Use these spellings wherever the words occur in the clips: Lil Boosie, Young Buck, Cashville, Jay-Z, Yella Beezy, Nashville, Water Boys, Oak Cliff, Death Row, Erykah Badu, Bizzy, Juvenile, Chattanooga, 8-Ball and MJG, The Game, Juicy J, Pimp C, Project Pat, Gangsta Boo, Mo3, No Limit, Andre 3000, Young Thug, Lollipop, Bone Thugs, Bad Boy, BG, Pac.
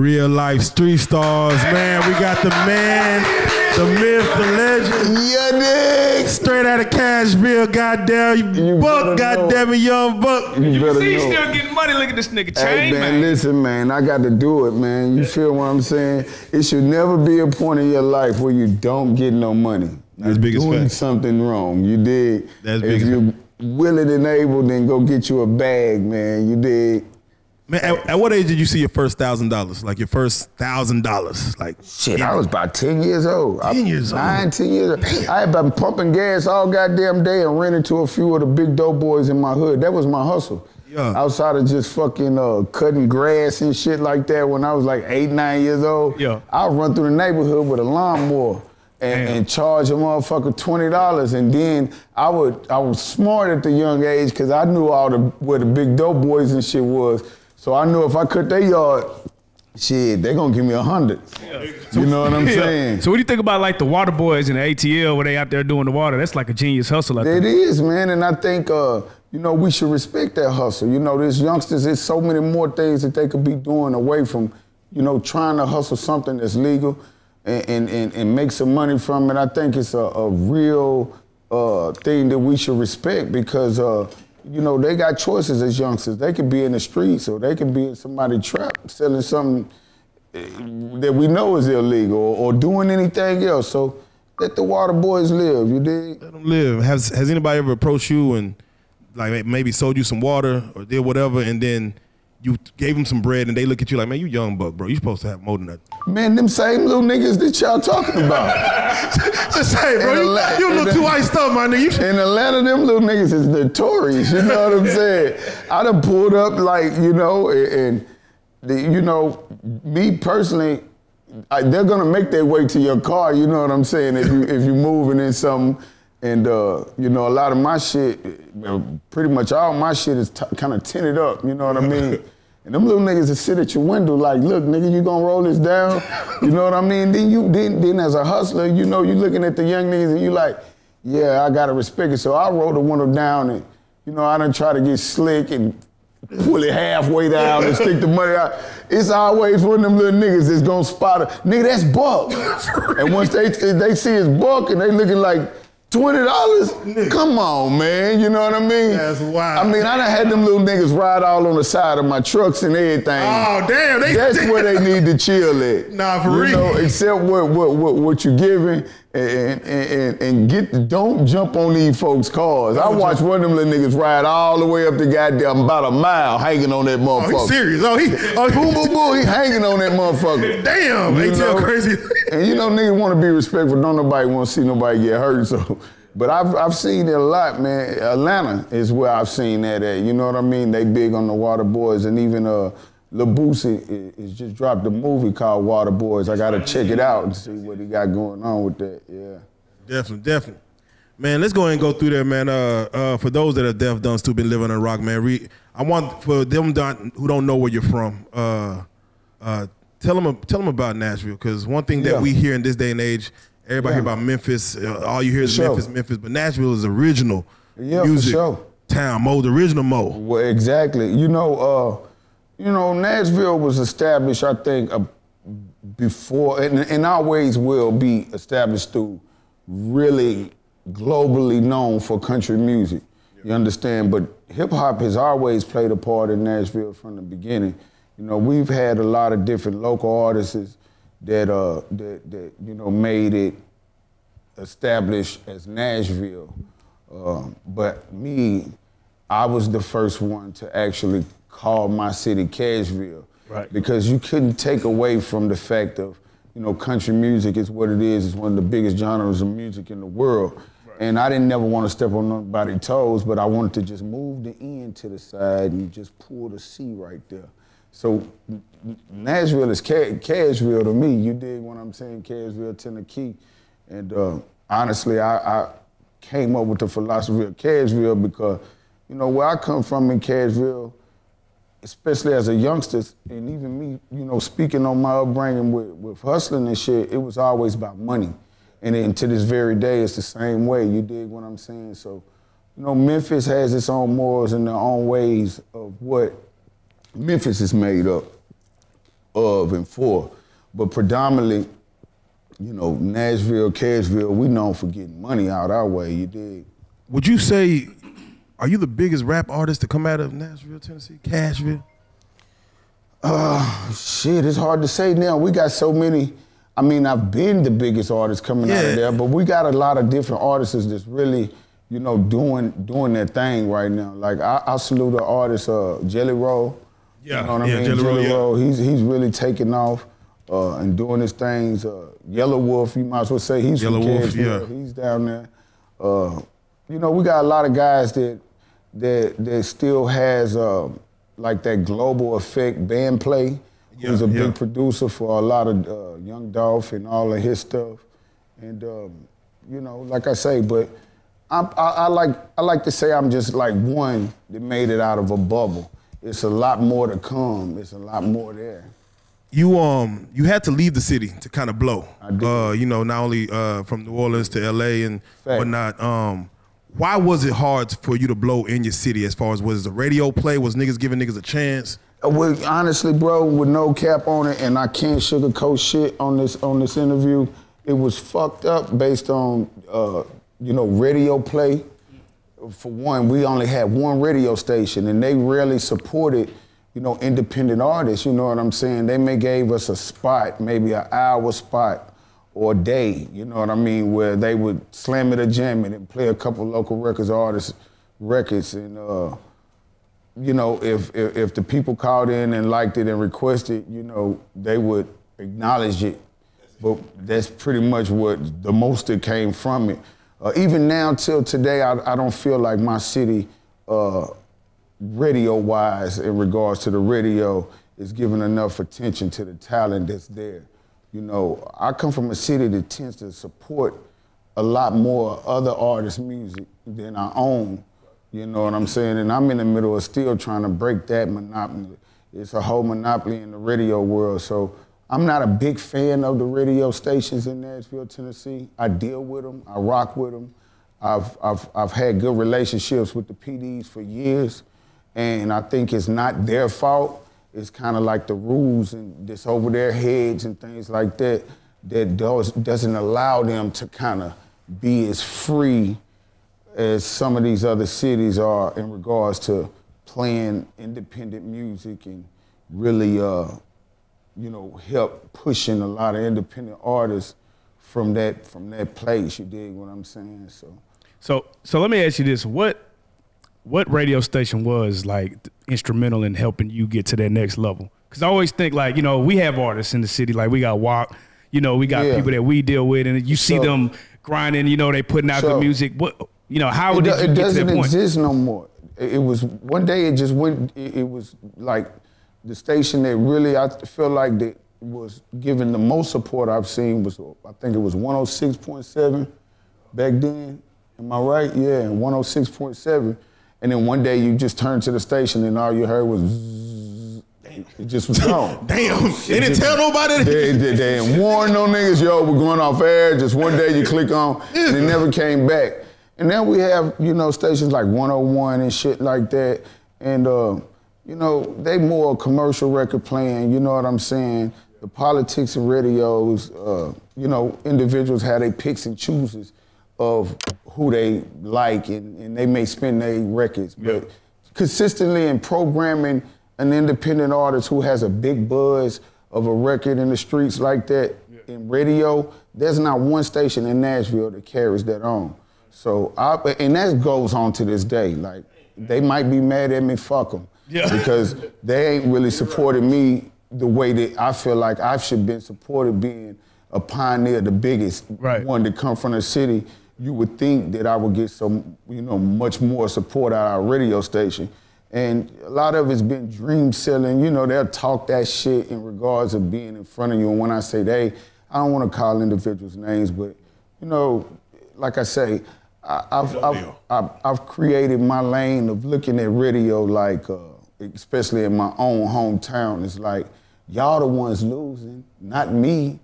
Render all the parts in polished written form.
real life street stars, man. We got the man, the myth, the legend. Yannick, straight out of Cashville, goddamn Buck, goddamn Young Buck. You see, you still getting money. Look at this nigga, Chain, man. Hey, man, listen, man, I got to do it, man. You feel what I'm saying? It should never be a point in your life where you don't get no money. That's big as fuck. Doing something wrong, you dig? That's big as fuck. If you're willing and able, then go get you a bag, man. You dig? Man, at what age did you see your first $1,000? Like your first $1,000? Like shit, I was about 10 years old. 10 years old. 9, 10 years old. Damn. I had been pumping gas all goddamn day and rented to a few of the big dope boys in my hood. That was my hustle. Yeah. Outside of just fucking cutting grass and shit like that, when I was like 8, 9 years old, yeah, I'd run through the neighborhood with a lawnmower and charge a motherfucker $20, and then I was smart at the young age because I knew all the where the big dope boys and shit was. So I knew if I cut their yard, shit, they gonna give me 100. Yeah. You know what I'm saying? So what do you think about like the Water Boys and the ATL where they out there doing the water? That's like a genius hustle. It is, man, and I think you know, we should respect that hustle. You know, these youngsters, there's so many more things that they could be doing away from, you know, trying to hustle something that's legal and make some money from it. I think it's a real thing that we should respect because you know, they got choices as youngsters. They could be in the streets or they could be in somebody's trap selling something that we know is illegal or doing anything else. So let the Water Boys live, you dig? Let them live. Has anybody ever approached you and like maybe sold you some water or did whatever and then you gave them some bread and they look at you like, man, you Young Buck, bro. You supposed to have more than that. Man, them same little niggas that y'all talking about. Just say, bro, you look too iced up, my nigga. In Atlanta, them little niggas is notorious, you know what I'm saying? I done pulled up like, you know, you know, me personally, they're gonna make their way to your car, you know what I'm saying, if you moving in something. And, you know, a lot of my shit, pretty much all my shit is kind of tinted up, you know what I mean? And them little niggas that sit at your window like, look, nigga, you gonna roll this down? You know what I mean? Then as a hustler, you know, you looking at the young niggas and you like, yeah, I gotta respect it. So I roll the window down and, you know, I done try to get slick and pull it halfway down and stick the money out. It's always one of them little niggas that's gonna spot a, nigga, that's Buck. And once they see it's Buck and they looking like, $20? Come on, man. You know what I mean? That's wild. I mean, I done had them little niggas ride all on the side of my trucks and everything. Oh, damn. That's where they need to chill at. Nah, for real. You know, except what you giving and don't jump on these folks' cars. I watched one of them little niggas ride all the way up the goddamn about a mile hanging on that motherfucker. Oh, he's serious. Boom, boom, boom. He hanging on that motherfucker. Damn, they tell crazy. And you know, niggas want to be respectful. Don't nobody want to see nobody get hurt. So, but I've seen it a lot, man. Atlanta is where I've seen that at. You know what I mean? They big on the Water Boys, and even Lil Boosie is just dropped a movie called Water Boys. I gotta check it out and see what he got going on with that. Yeah, definitely. Man, let's go ahead and go through there, man. For those that are deaf, dumb, stupid, living on rock, man. I want for them who don't know where you're from. Tell them about Nashville, because one thing that we hear in this day and age, everybody hear about Memphis. All you hear is Memphis. But Nashville is original music town, the original mode. Well, exactly. You know, Nashville was established, I think, before, and always will be established through really globally known for country music. Yeah. You understand? But hip hop has always played a part in Nashville from the beginning. You know, we've had a lot of different local artists that you know, made it established as Nashville. But me, I was the first one to actually call my city Cashville. Right. Because you couldn't take away from the fact of, you know, country music is what it is. It's one of the biggest genres of music in the world. Right. And I didn't never want to step on nobody's toes, but I wanted to just move the N to the side and just pull the C right there. So Nashville is Cashville to me. You dig what I'm saying? Cashville, Tennessee. And honestly, I came up with the philosophy of Cashville because, you know, where I come from in Cashville, especially as a youngster, and even me, you know, speaking on my upbringing with hustling and shit, it was always about money. And then to this very day, it's the same way. You dig what I'm saying? So, you know, Memphis has its own morals and their own ways of what Memphis is made up. of and for. But predominantly, you know, Nashville, Cashville, we known for getting money out our way, you dig? Would you say, are you the biggest rap artist to come out of Nashville, Tennessee, Cashville? Shit, it's hard to say now. We got so many. I mean, I've been the biggest artist coming out of there, but we got a lot of different artists that's really, you know, doing their thing right now. Like, I salute the artist, Jelly Roll. Yeah, you know what I mean? Jelly Roll, he's really taking off and doing his things. Yelawolf, you might as well say he's from Cashville. Yeah. He's down there. You know, we got a lot of guys that still has like that global effect band play. Yeah, he's a big producer for a lot of Young Dolph and all of his stuff. And you know, like I say, but I like to say I'm just like one that made it out of a bubble. It's a lot more to come. It's a lot more there. You had to leave the city to kind of blow. I did. You know, not only from New Orleans to L.A. and whatnot. Why was it hard for you to blow in your city as far as was the radio play? Was niggas giving niggas a chance? Well, honestly, bro, with no cap on it, and I can't sugarcoat shit on this interview, it was fucked up based on, you know, radio play. For one, we only had one radio station, and they rarely supported, you know, independent artists, you know what I'm saying? They may gave us a spot, maybe an hour spot or a day, you know what I mean, where they would slam it or jam it and play a couple local artists' records. And, you know, if the people called in and liked it and requested, you know, they would acknowledge it. But that's pretty much what the most that came from it. Even now till today, I don't feel like my city, radio-wise, in regards to the radio, is giving enough attention to the talent that's there. You know, I come from a city that tends to support a lot more other artists' music than our own, you know what I'm saying? And I'm in the middle of still trying to break that monopoly. It's a whole monopoly in the radio world, so I'm not a big fan of the radio stations in Nashville, Tennessee. I deal with them, I rock with them. I've had good relationships with the PDs for years, and I think it's not their fault. It's kind of like the rules and that's over their heads and things like that that doesn't allow them to kind of be as free as some of these other cities are in regards to playing independent music and really, you know, help pushing a lot of independent artists from that place. You dig what I'm saying? So let me ask you this: What radio station was like instrumental in helping you get to that next level? Because I always think, like, you know, we have artists in the city, like we got WAP, you know, we got people that we deal with, and you see them grinding, you know, they putting out good music. What, you know, how did you get to that point? It doesn't exist no more. It was one day. It just went. It was like the station that really I feel like that was giving the most support I've seen was, I think it was 106.7 back then. Am I right? Yeah, 106.7. And then one day you just turned to the station and all you heard was zzz. It just was gone. Damn, they didn't tell nobody. They didn't warn no niggas, yo, we're going off air. Just one day you click on and it never came back. And now we have, you know, stations like 101 and shit like that. And, you know, they more commercial record playing, you know what I'm saying? The politics and radios, you know, individuals have their picks and chooses of who they like, and they may spin their records. But consistently in programming an independent artist who has a big buzz of a record in the streets like that in radio, there's not one station in Nashville that carries that on. So, and that goes on to this day. Like, they might be mad at me, fuck them. Yeah. Because they ain't really supported me the way that I feel like I should been supported, being a pioneer, the biggest one to come from the city. You would think that I would get some, you know, much more support out of our radio station. And a lot of it's been dream selling. You know, they'll talk that shit in regards of being in front of you. And when I say they, I don't want to call individuals names, but, you know, like I say, I've created my lane of looking at radio like, especially in my own hometown, it's like, y'all the ones losing, not me.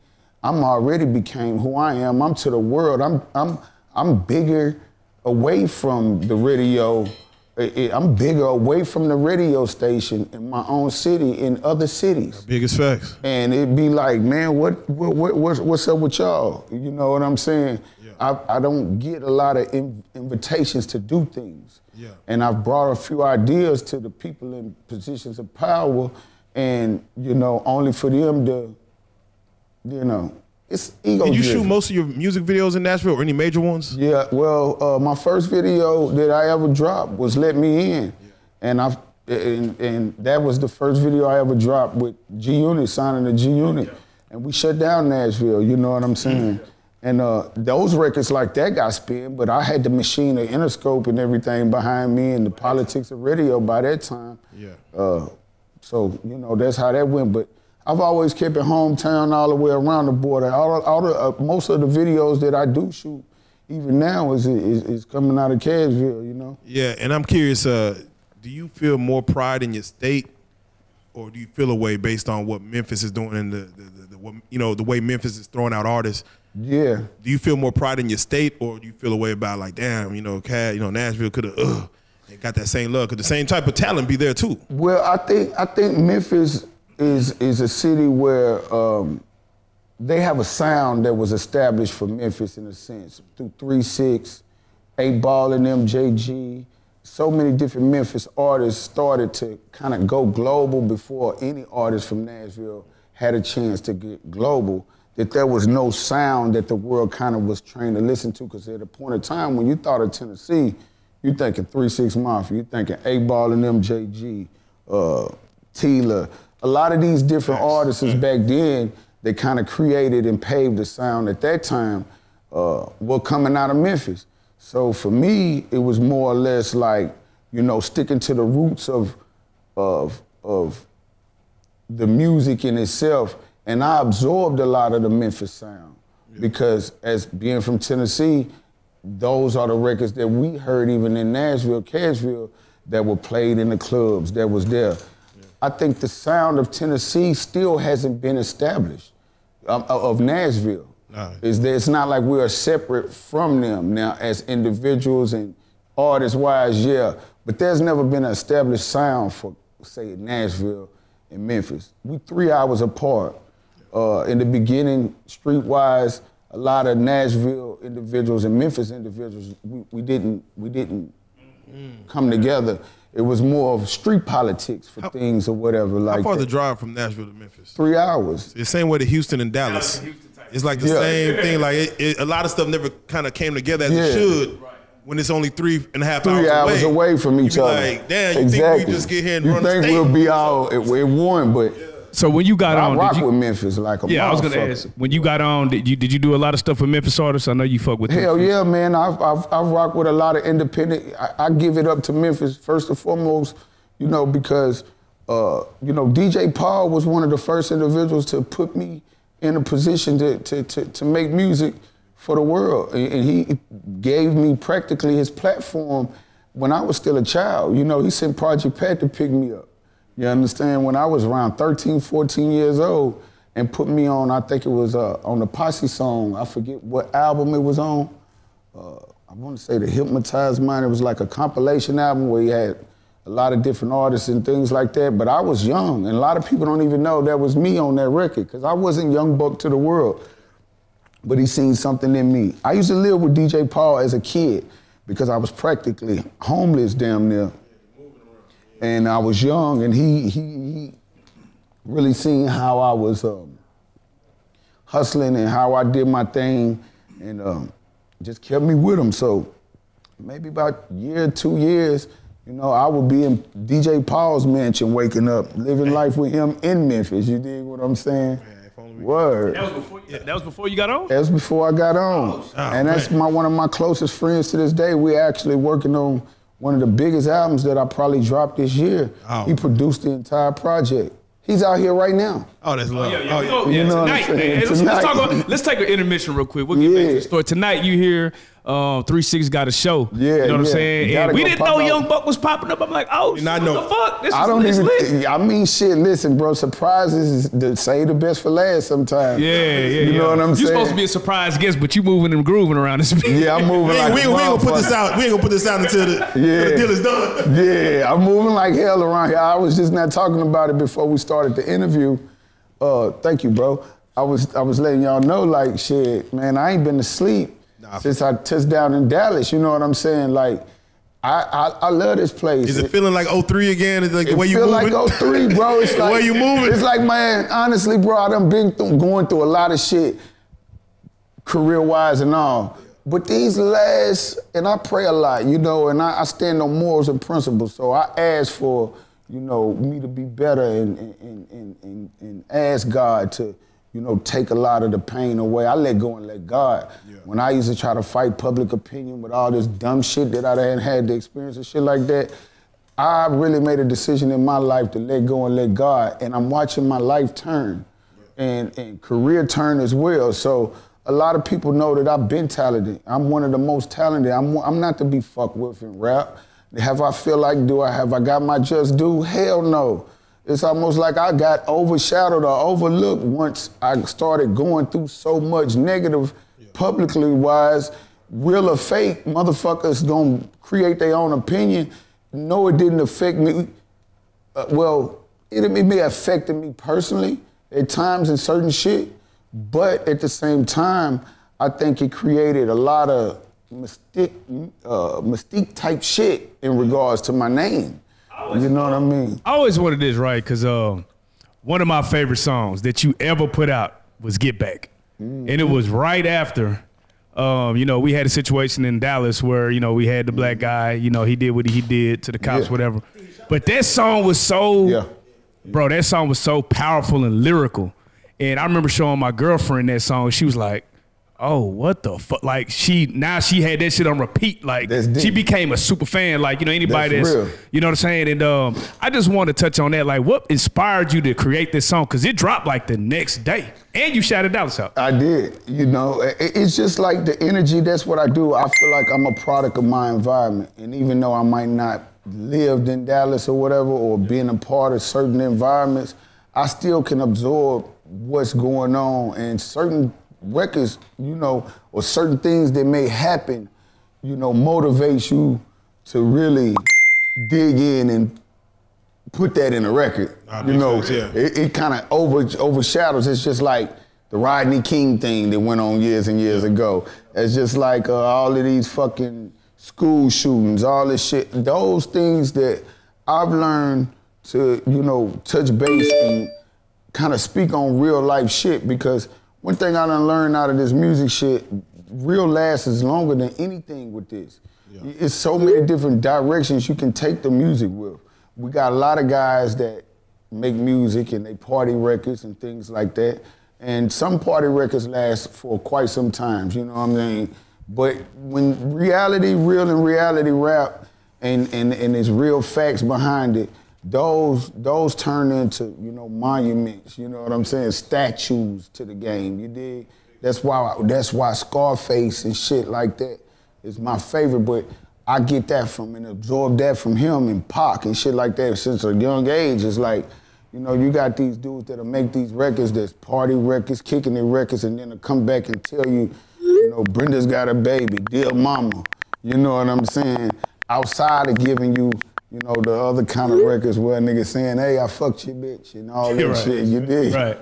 I'm already became who I am. I'm to the world. I'm bigger away from the radio I'm bigger away from the radio station in my own city, in other cities. Biggest facts. And it'd be like, man, what's up with y'all? You know what I'm saying? Yeah. I don't get a lot of invitations to do things. Yeah. And I've brought a few ideas to the people in positions of power, and, you know, only for them to, you know, it's ego-driven. Did you shoot most of your music videos in Nashville, or any major ones? Yeah, well, my first video that I ever dropped was Let Me In. Yeah. And that was the first video I ever dropped with G-Unit, signing the G-Unit. Yeah. And we shut down Nashville, you know what I'm saying? Yeah. And those records like that got spin, but I had the machine, the Interscope and everything behind me, and the politics of radio by that time. Yeah. So, you know, that's how that went. But I've always kept it hometown all the way around the border. Most of the videos that I do shoot, even now, is coming out of Cashville, you know? Yeah, and I'm curious, do you feel more pride in your state, or do you feel a way based on what Memphis is doing and the way Memphis is throwing out artists? Yeah. Do you feel more pride in your state, or do you feel a way about, like, damn, you know, Nashville could have, they got that same love, could the same type of talent be there too? Well, I think Memphis is a city where they have a sound that was established for Memphis in a sense, through 3-6, 8-Ball and MJG. So many different Memphis artists started to kind of go global before any artist from Nashville had a chance to get global, that there was no sound that the world kind of was trained to listen to, because at a point in time when you thought of Tennessee, you thinking 3-6 Mafia, you thinking 8-Ball and MJG, Tila. A lot of these different artists back then, they kind of created and paved the sound at that time, were coming out of Memphis. So for me, it was more or less like, you know, sticking to the roots of the music in itself. And I absorbed a lot of the Memphis sound, because as being from Tennessee, those are the records that we heard even in Nashville, Cashville, that were played in the clubs, that was there. Yeah. I think the sound of Tennessee still hasn't been established, of Nashville. It's not like we are separate from them now as individuals and artist-wise, yeah, but there's never been an established sound for, say, Nashville and Memphis. We're 3 hours apart. In the beginning, street-wise, a lot of Nashville individuals and Memphis individuals, we didn't come together. It was more of street politics for things or whatever like that. How far the drive from Nashville to Memphis? 3 hours. It's the same way to Houston and Dallas. It's like the same thing. Like a lot of stuff never kind of came together as it should. Right. When it's only 3.5 hours away. 3 hours away from each other. Like, damn, you think we just get here and run the state? You think we'll be all at one, but... Yeah. So when you got on, did you rock with Memphis like a motherfucker? Yeah, I was gonna ask. When you got on, did you do a lot of stuff with Memphis artists? I know you fuck with. Hell yeah, man! I've rocked with a lot of independent. I give it up to Memphis first and foremost, you know, because you know, DJ Paul was one of the first individuals to put me in a position to make music for the world, and he gave me practically his platform when I was still a child. You know, he sent Project Pat to pick me up. You understand? When I was around 13, 14 years old, and put me on, I think it was on the Posse song. I forget what album it was on. I want to say the Hypnotized Mind. It was like a compilation album where he had a lot of different artists and things like that. But I was young, and a lot of people don't even know that was me on that record, because I wasn't Young Buck to the world. But he seen something in me. I used to live with DJ Paul as a kid, because I was practically homeless damn near. And I was young, and he really seen how I was hustling and how I did my thing, and just kept me with him. So maybe about a year, 2 years, you know, I would be in DJ Paul's mansion, waking up, living life with him in Memphis. You dig what I'm saying? Word. That was before you got on? That was before I got on. And that's one of my closest friends to this day. We're actually working on one of the biggest albums that I probably dropped this year. He produced the entire project. He's out here right now. Oh, that's love. Tonight, man. Let's talk about, let's take an intermission real quick. We'll get back to the story. Tonight, you hear 3-6 got a show. Yeah, you know what I'm saying? And we didn't know Young Buck was popping up. I'm like, oh, shit, what the fuck? This is lit. I mean, shit, listen, bro, surprises is save the best for last sometimes. You know what I'm saying? You're supposed to be a surprise guest, but you moving and grooving around this bitch. Yeah, I'm moving like we ain't gonna put this out. We ain't gonna put this out until the deal is done. Yeah, I'm moving like hell around here. I was just not talking about it before we started the interview. Thank you, bro. I was letting y'all know, like, shit, man, I ain't been to sleep since I touched down in Dallas. You know what I'm saying? Like, I love this place. Is it feeling like 03 again? Is like the way you feel moving? Like 03, bro. It's like the way you moving. It's like, man, honestly, bro, I done been going through a lot of shit, career-wise and all. But these last, and I pray a lot, you know, and I stand on morals and principles, so I ask for, you know, me to be better and ask God to, you know, take a lot of the pain away. I let go and let God. Yeah. When I used to try to fight public opinion with all this dumb shit that I hadn't had the experience and shit like that, I really made a decision in my life to let go and let God. And I'm watching my life turn and career turn as well. So a lot of people know that I've been talented. I'm one of the most talented. I'm not to be fucked with in rap. Have I feel like, have I got my just due? Hell no. It's almost like I got overshadowed or overlooked once I started going through so much negative publicly wise. Real or fake, motherfuckers gonna create their own opinion. No, it didn't affect me. Well, it may have affected me personally at times in certain shit, but at the same time, I think it created a lot of mystique type shit in regards to my name. You know what I mean? I always wanted this, right? Because one of my favorite songs that you ever put out was Get Back. Mm-hmm. And it was right after, you know, we had a situation in Dallas where, you know, we had the black guy, you know, he did what he did to the cops, whatever. But that song was so, bro, that song was so powerful and lyrical. And I remember showing my girlfriend that song. She was like, oh, what the fuck? Like, now she had that shit on repeat. Like, she became a super fan. Like, you know, anybody that's you know what I'm saying? And I just want to touch on that. Like, what inspired you to create this song? Because it dropped, like, the next day. And you shouted Dallas out. I did. You know, it's just like the energy. That's what I do. I feel like I'm a product of my environment. And even though I might not lived in Dallas or whatever, or being a part of certain environments, I still can absorb what's going on and certain records, you know, or certain things that may happen, you know, motivates you to really dig in and put that in a record. You know, it kind of overshadows. It's just like the Rodney King thing that went on years and years ago. It's just like all of these fucking school shootings, all this shit. Those things that I've learned to, you know, touch base and kind of speak on real life shit, because one thing I done learned out of this music shit, real lasts is longer than anything with this. Yeah. It's so many different directions you can take the music with. We got a lot of guys that make music and they party records and things like that. And some party records last for quite some time, you know what I mean? But when real and reality rap and there's real facts behind it, those turn into, you know, monuments, you know what I'm saying, statues to the game, you dig? That's why Scarface and shit like that is my favorite, but I get that from and absorb that from him and Pac and shit like that since a young age. It's like, you know, you got these dudes that'll make these records, that's party records, kicking their records, and then they'll come back and tell you, you know, Brenda's got a baby, dear mama, you know what I'm saying, outside of giving you, you know, the other kind of records where a nigga saying, hey, I fucked your bitch and all that shit, you did. Right.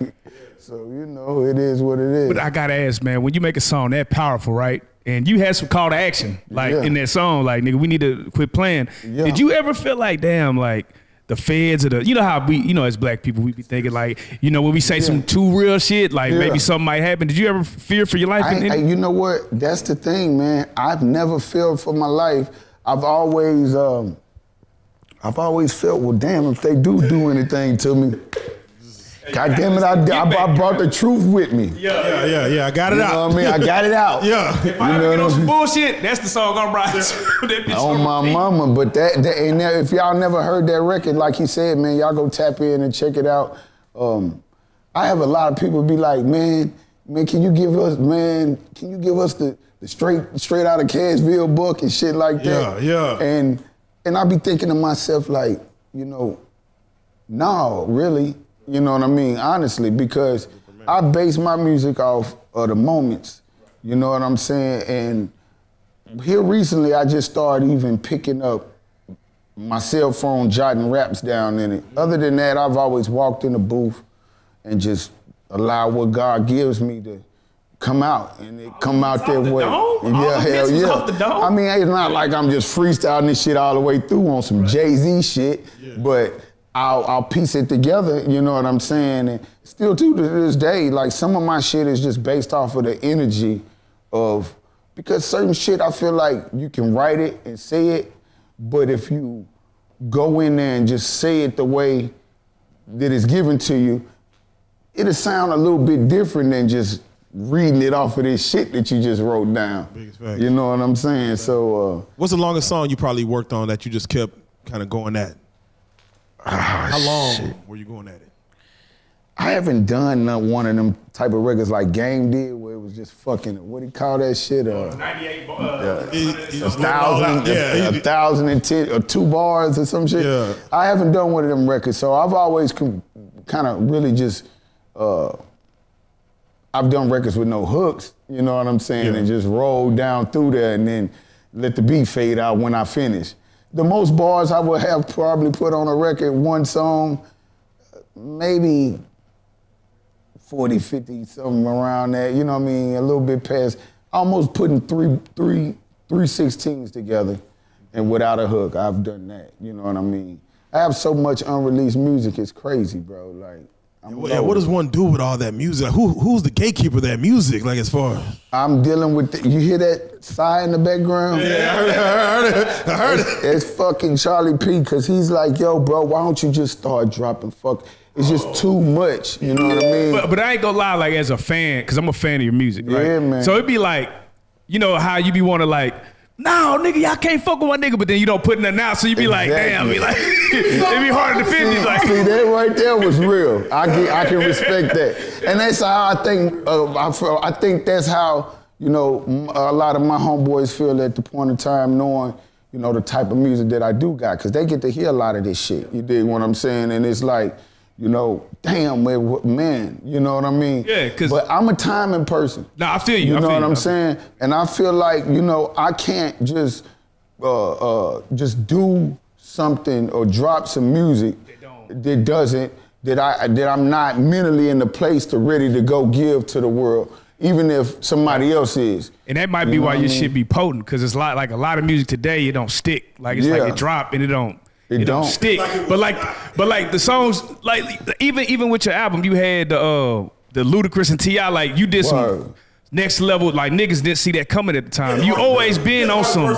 So, you know, it is what it is. But I gotta ask, man, when you make a song that powerful, right? And you had some call to action, like in that song, like, nigga, we need to quit playing. Yeah. Did you ever feel like, damn, like, the feds or the, you know how we, you know, as black people, we be thinking like, you know, when we say some too real shit, like maybe something might happen. Did you ever fear for your life? You know what? That's the thing, man. I've never feared for my life. I've always felt, well, damn, if they do anything to me, God damn it, I brought the truth with me. I got it out. You know what I mean? I got it out. If I get on some bullshit, that's the song I'm writing. Oh, my mama, but that if y'all never heard that record, like he said, man, y'all go tap in and check it out. I have a lot of people be like, man, can you give us the straight out of Cashville book and shit like that? Yeah, yeah. And I be thinking to myself like, you know, no, really, you know what I mean? Honestly, because I base my music off of the moments, you know what I'm saying? And here recently, I just started even picking up my cell phone, jotting raps down in it. Other than that, I've always walked in the booth and just allow what God gives me to come out, and it come out that way. Yeah, hell yeah. I mean, it's not like I'm just freestyling this shit all the way through on some Jay-Z shit, but I'll piece it together, you know what I'm saying? And still to this day, like some of my shit is just based off of the energy of, because certain shit I feel like you can write it and say it, but if you go in there and just say it the way that it's given to you, it'll sound a little bit different than just reading it off of this shit that you just wrote down. You know what I'm saying? Right. So, what's the longest song you probably worked on that you just kept kind of going at? How long were you going at it? I haven't done not one of them type of records like Game did, where it was just fucking, what do you call that shit? 98 bars. 1,010 or 2 bars or some shit. Yeah. I haven't done one of them records, so I've always kind of really just, I've done records with no hooks, you know what I'm saying, and just rolled down through there and then let the beat fade out when I finish. The most bars I would have probably put on a record, one song, maybe 40, 50, something around that, you know what I mean, a little bit past, almost putting three 16s together and without a hook, I've done that, you know what I mean. I have so much unreleased music, it's crazy, bro, like. Yeah, what does one do with all that music? Who's the gatekeeper of that music? Like as far as I'm dealing with, you hear that sigh in the background? Yeah, I heard it. It's fucking Charlie P, because he's like, yo, bro, why don't you just start dropping fuck? It's just too much, you know what I mean? But I ain't gonna lie, like as a fan, because I'm a fan of your music, right? Yeah, man. So it'd be like, you know how you be wanna like, no, nigga, y'all can't fuck with my nigga, but then you don't put nothing out, so you be like, damn, be like, it be hard to defend. See, like. See, that right there was real. I can respect that. And that's how I think, I think that's how, you know, a lot of my homeboys feel at the point of time, knowing, you know, the type of music that I do got, because they get to hear a lot of this shit, you dig what I'm saying? And it's like, you know, damn, man, you know what I mean? Yeah, because... But I'm a timing person. No, I feel you. You know what I'm saying? And I feel like, you know, I can't just do something or drop some music that doesn't, that I'm not mentally in the place to ready to go give to the world, even if somebody else is. And that might be why your shit be potent, because it's like a lot of music today, it don't stick. Like, it's like it drop and it don't... It don't stick, but like the songs, like even with your album, you had the Ludacris and T.I. Like you did some next level, like niggas didn't see that coming at the time. You always been on some.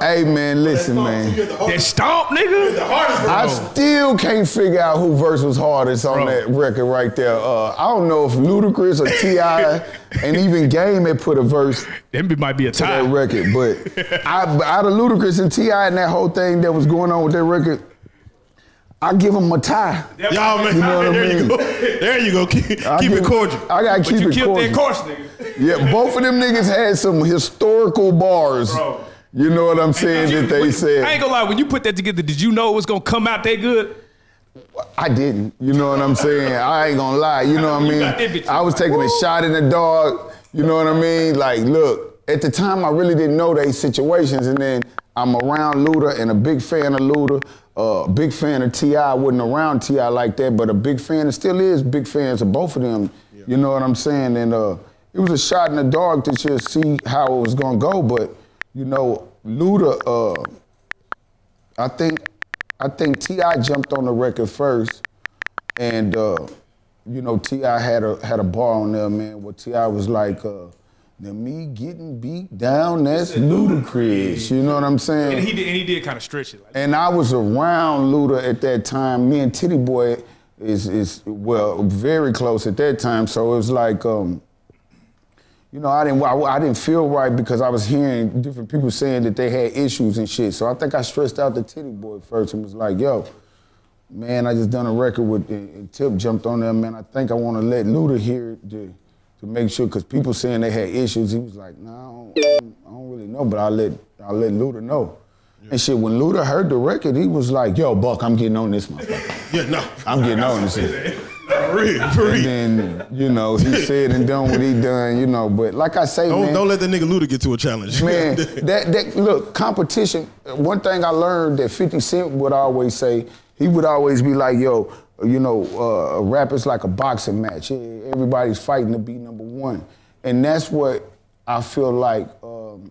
Hey man, listen man, that stomp, nigga. I still can't figure out who verse was hardest on that record right there. I don't know if Ludacris or T.I. and even Game had put a verse. That might be a tie to that record, but out of Ludacris and T.I. and that whole thing that was going on with that record, I give them a tie. Y'all, man, you know what I mean? There you go. There you go. Keep it cordial. I gotta keep it cordial. But you killed that course, nigga. Yeah, both of them niggas had some historical bars. Bro. You know what I'm saying? That they said. I ain't gonna lie. When you put that together, did you know it was gonna come out that good? I didn't. You know what I'm saying? I ain't gonna lie. You know what I mean? I was taking a shot in the dark. You know what I mean? Like, look, at the time, I really didn't know they situations, and then I'm around Luda and a big fan of Luda. Big fan of T.I. wasn't around T.I. like that, but a big fan, and still is big fans of both of them. Yeah. You know what I'm saying? And it was a shot in the dark to just see how it was gonna go. But you know, Luda, I think T.I. jumped on the record first, and you know, T.I. had a bar on there, man, where T.I. was like. Me getting beat down, that's ludicrous. You know what I'm saying? And he did kind of stretch it. Like and I was around Luda at that time. Me and Titty Boy is very close at that time. So it was like, you know, I didn't feel right because I was hearing different people saying that they had issues and shit. So I think I stressed out the Titty Boy first and was like, yo, man, I just done a record with, and Tip jumped on there, man. I think I want to let Luda hear it to make sure, because people saying they had issues. He was like, nah, I don't really know, but I'll let Luda know. Yeah. And shit, when Luda heard the record, he was like, yo, Buck, I'm getting on this motherfucker. Yeah, no. I'm getting on this shit. For real. And then, you know, he said and done what he done, you know. But like I say, don't let that nigga Luda get to a challenge. Man, that look, competition, one thing I learned that 50 Cent would always say, he would always be like, yo, you know, a rap is like a boxing match. Everybody's fighting to be number one. And that's what I feel like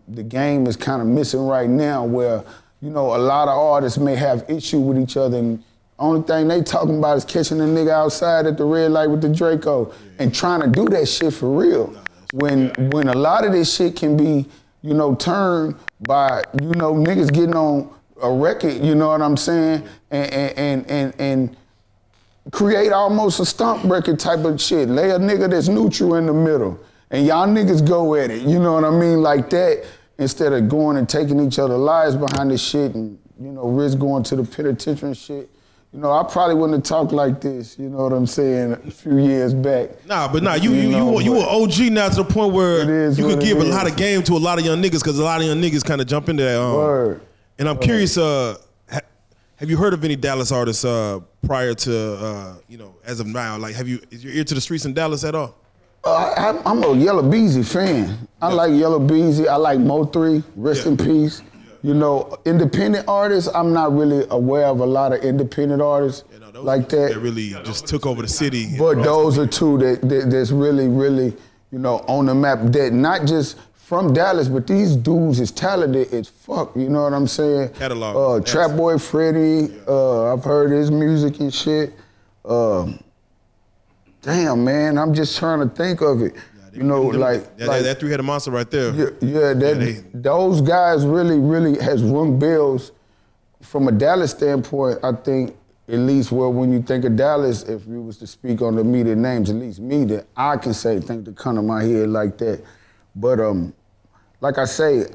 the game is kind of missing right now, where, you know, a lot of artists may have issue with each other, and only thing they talking about is catching a nigga outside at the red light with the Draco and trying to do that shit for real. When a lot of this shit can be, you know, turned by, you know, niggas getting on a record, you know what I'm saying, and create almost a stomp record type of shit. Lay a nigga that's neutral in the middle, and y'all niggas go at it, you know what I mean, like that, instead of going and taking each other's lives behind this shit and, you know, risk going to the penitentiary and shit. You know, I probably wouldn't have talked like this, you know what I'm saying, a few years back. Nah, but nah, you were OG now to the point where you could give a lot of game to a lot of young niggas, because a lot of young niggas kind of jump into that. Word. And I'm curious, have you heard of any Dallas artists prior to, you know, as of now? Like, is your ear to the streets in Dallas at all? I'm a Yella Beezy fan. I like Yella Beezy. I like Mo3, rest in peace. You know, independent artists, I'm not really aware of a lot of independent artists like that. That really just took over the city. But those are two that's really, really, you know, on the map. That not just from Dallas, but these dudes is talented as fuck. You know what I'm saying? Catalog. Trap Boy Freddy, I've heard his music and shit. Damn, man, I'm just trying to think of it. You know, like that three-headed monster right there. Those guys really, really has rung bells from a Dallas standpoint, I think, at least where when you think of Dallas, if you was to speak on the media names, at least me, that I can say, think to come to my head like that. But like I say,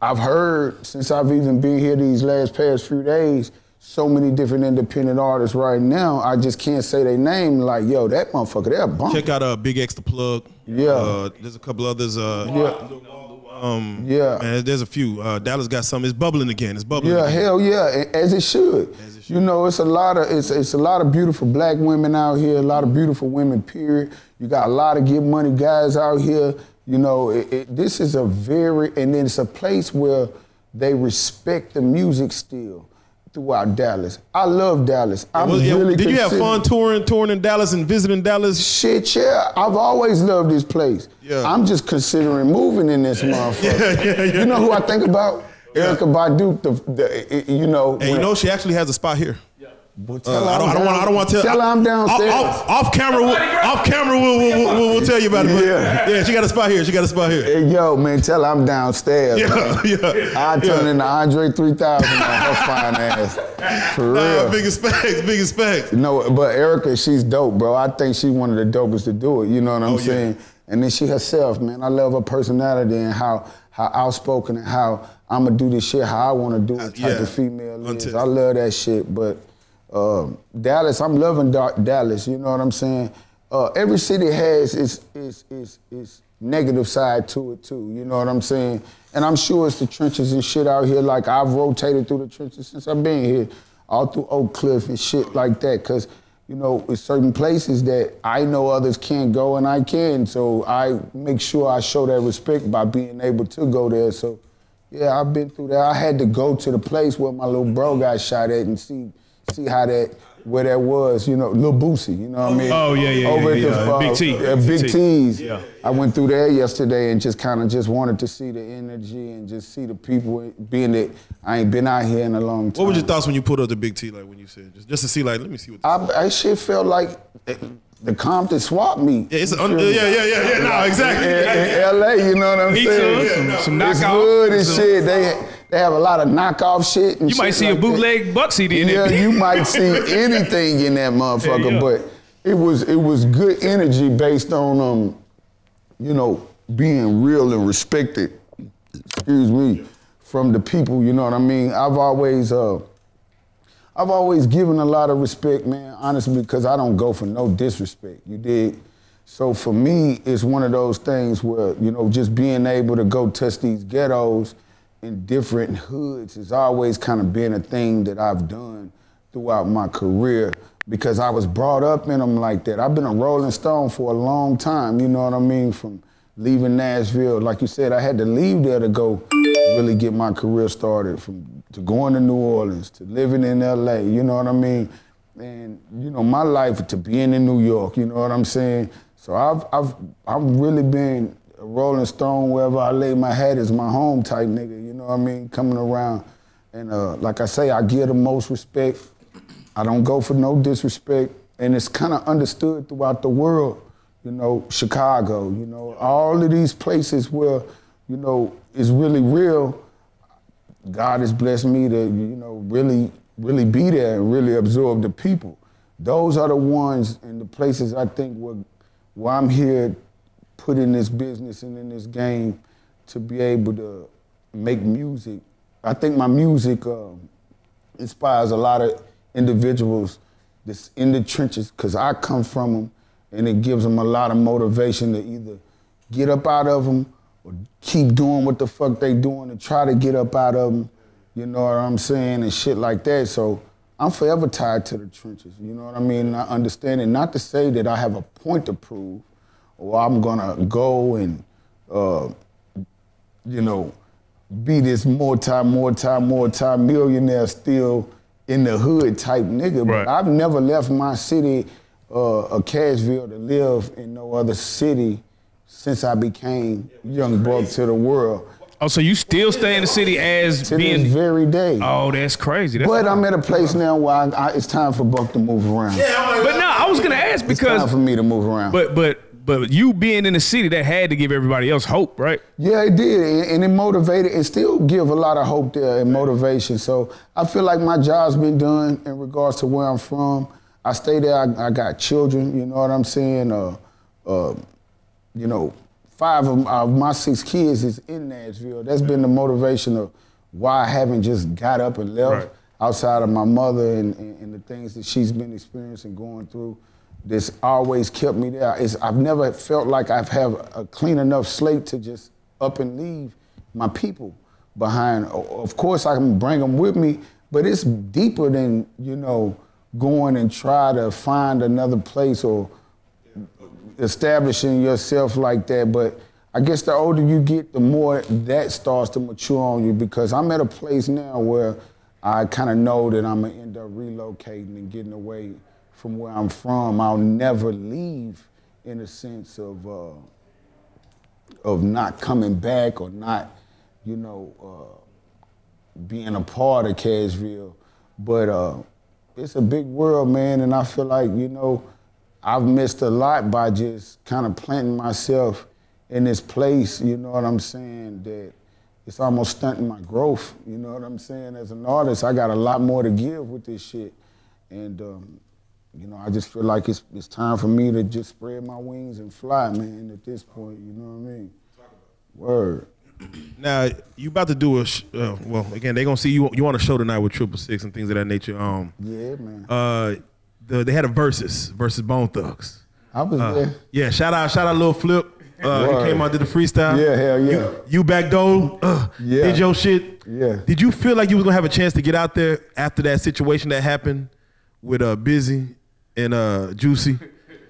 I've heard, since I've even been here these past few days, so many different independent artists right now, I just can't say their name. Like, yo, that motherfucker, that bump. Check out Big X the Plug. Yeah. There's a couple others. Man, there's a few. Dallas got some. It's bubbling again. It's bubbling. Yeah, again. Hell yeah, as it should. As it should. You know, it's a lot of beautiful black women out here. A lot of beautiful women. Period. You got a lot of get money guys out here. You know, this is a very, and then it's a place where they respect the music still. Throughout Dallas. I love Dallas. Did you have fun touring in Dallas and visiting Dallas? Shit, yeah. I've always loved this place. Yeah. I'm just considering moving in this motherfucker. You know who I think about? Erykah Badu, you know. And you know, she actually has a spot here. Yeah. Well, I don't want to tell her I'm downstairs. Off camera, we'll tell you about it. Yeah, she got a spot here. Hey, yo, man, tell her I'm downstairs. I turn into Andre 3000 on her fine ass. For real. Biggest facts. You know, but Erykah, she's dope, bro. I think she's one of the dopest to do it. You know what I'm saying? Yeah. And then she herself, man. I love her personality and how outspoken and how I'm gonna do this shit how I want to do it. Type of female is. I love that shit, but. Dallas, I'm loving Dallas, you know what I'm saying? Every city has its negative side to it too, you know what I'm saying? And I'm sure it's the trenches and shit out here, like I've rotated through the trenches since I've been here, all through Oak Cliff and shit like that, cause you know, it's certain places that I know others can't go and I can, so I make sure I show that respect by being able to go there, so yeah, I've been through that. I had to go to the place where my little bro got shot at and see how that, where that was, you know, Lil Boosie, you know what I mean? Oh, yeah. Over at Big T's. Yeah. I went through there yesterday and just kind of just wanted to see the energy and just see the people, being that I ain't been out here in a long time. What were your thoughts when you pulled up the Big T, like when you said, just to see, like, let me see what this is. I shit felt like the Compton swapped me. Yeah, exactly. In LA, you know what I'm saying? Some knockout. It's good and shit. They have a lot of knockoff shit. And you might see like a bootleg Buck CD in there. Yeah, you might see anything in that motherfucker. Yeah. But it was good energy based on you know, being real and respected. Excuse me, from the people. You know what I mean? I've always I've always given a lot of respect, man, honestly, because I don't go for no disrespect, you dig? So for me, it's one of those things where, you know, just being able to go touch these ghettos in different hoods has always kind of been a thing that I've done throughout my career because I was brought up in them like that. I've been a Rolling Stone for a long time, you know what I mean, from leaving Nashville. Like you said, I had to leave there to go really get my career started, from to going to New Orleans, to living in LA, you know what I mean? And, you know, my life to being in New York, you know what I'm saying? So I've really been a Rolling Stone wherever I lay my hat is my home type nigga, you know what I mean? Coming around. And like I say, I give the most respect. I don't go for no disrespect. And it's kind of understood throughout the world, you know, Chicago, you know, all of these places where, you know, it's really real. God has blessed me to, you know, really be there and really absorb the people. Those are the ones and the places I think where I'm here put in this business and in this game to be able to make music. I think my music inspires a lot of individuals that's in the trenches, because I come from them, and it gives them a lot of motivation to either get up out of them or keep doing what the fuck they doing and try to get up out of them, you know what I'm saying, and shit like that. So I'm forever tied to the trenches, you know what I mean? And I understand it. Not to say that I have a point to prove or I'm gonna go and, you know, be this more time millionaire still in the hood type nigga. Right. But I've never left my city, Cashville, to live in no other city since I became Young Buck to the world. Oh, so you still stay in the city as to being... this very day. Oh, that's crazy. That's but crazy. I'm at a place now where it's time for Buck to move around. Yeah, but no, I was going to ask because... It's time for me to move around. But you being in the city, that had to give everybody else hope, right? Yeah, it did. And it motivated. It still give a lot of hope there and motivation. So I feel like my job's been done in regards to where I'm from. I stay there. I got children, you know what I'm saying? You know, 5 of my 6 kids is in Nashville. That's been the motivation of why I haven't just got up and left, right, outside of my mother and the things that she's been experiencing, going through. That's always kept me there. I've never felt like I've had a clean enough slate to just up and leave my people behind. Of course, I can bring them with me, but it's deeper than, you know, going and try to find another place or establishing yourself like that. But I guess the older you get, the more that starts to mature on you, because I'm at a place now where I kind of know that I'm going to end up relocating and getting away from where I'm from. I'll never leave in a sense of not coming back or not, you know, being a part of Cashville. But it's a big world, man, and I feel like, you know, I've missed a lot by just kind of planting myself in this place, you know what I'm saying, that it's almost stunting my growth, you know what I'm saying? As an artist, I got a lot more to give with this shit. And, you know, I just feel like it's time for me to just spread my wings and fly, man, at this point, you know what I mean? Word. Now, you about to do a, well, again, they're going to see you on a show tonight with 666 and things of that nature. Yeah, man. They had a versus Bone Thugs. I was there. Yeah, shout out Lil Flip. He came out, did the freestyle. Yeah, hell yeah. You backdoor, yeah, did your shit. Yeah. Did you feel like you was going to have a chance to get out there after that situation that happened with Bizzy and Juicy?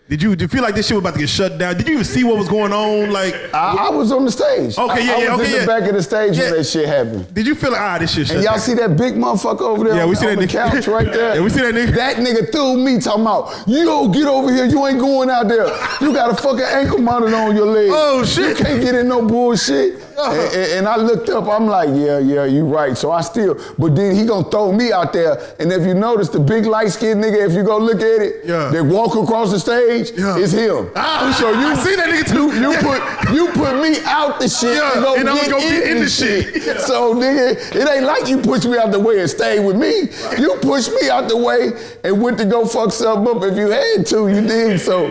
Did you feel like this shit was about to get shut down? Did you even see what was going on? Like, I was on the stage. Okay, yeah, I was in the back of the stage when that shit happened. Did you feel like, this shit shut down? And y'all see that big motherfucker over there? Yeah, we see that nigga. Couch right there. Yeah, we see that nigga. That nigga threw me talking about, yo, get over here, you ain't going out there. You got a fucking ankle mounted on your leg. Oh, shit. You can't get in no bullshit. And I looked up, I'm like, yeah, you right. So I still, but then he gonna throw me out there. And if you notice, the big light-skinned nigga, if you go look at it, they walk across the stage, it's him. So you see that nigga too. You put me out the shit and I'm gonna get in the shit. Yeah. So nigga, it ain't like you pushed me out the way and stayed with me. Right. You pushed me out the way and went to go fuck something up if you had to, you did. So,